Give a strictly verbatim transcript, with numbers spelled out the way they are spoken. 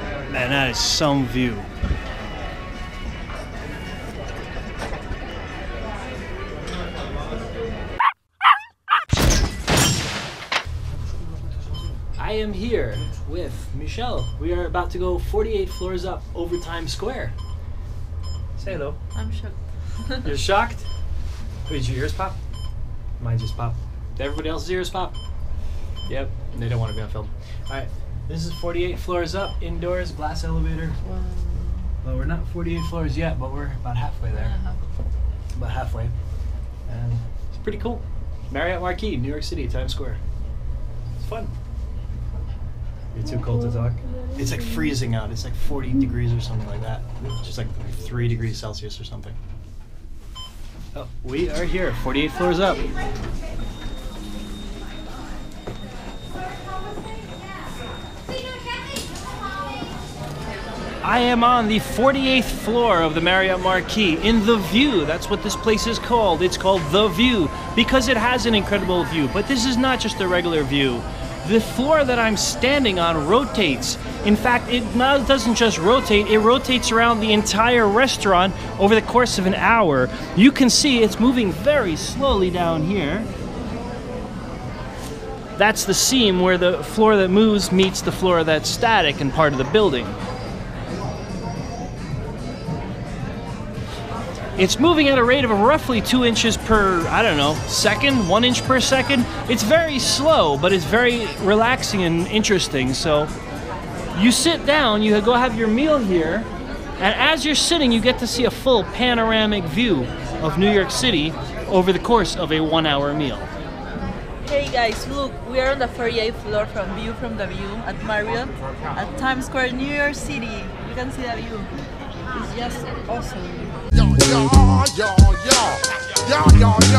and that is some view. I am here with Michelle. We are about to go forty-eight floors up over Times Square. Say hello. I'm shocked. You're shocked? Wait, did your ears pop? Mine just popped. Did everybody else's ears pop? Yep, they don't want to be on film. Alright, this is forty-eight floors up, indoors, glass elevator. Wow. Well, we're not forty-eight floors yet, but we're about halfway there. Uh-huh. About halfway. And it's pretty cool. Marriott Marquis, New York City, Times Square. It's fun. You're too cold to talk? It's like freezing out. It's like forty degrees or something like that. Just like three degrees Celsius or something. Oh, we are here, forty-eight floors up. I am on the forty-eighth floor of the Marriott Marquis in The View. That's what this place is called. It's called The View because it has an incredible view. But this is not just a regular view. The floor that I'm standing on rotates. In fact, it not, doesn't just rotate, it rotates around the entire restaurant over the course of an hour. You can see it's moving very slowly down here. That's the seam where the floor that moves meets the floor that's static and part of the building. It's moving at a rate of roughly two inches per, I don't know, second, one inch per second. It's very slow, but it's very relaxing and interesting. So you sit down, you go have your meal here, and as you're sitting, you get to see a full panoramic view of New York City over the course of a one-hour meal. Hey guys, look, we are on the forty-eighth floor from View from the View at Marriott at Times Square, New York City. You can see the view. It's just awesome. Yo, yo, yo, yo, yo, yo, yo.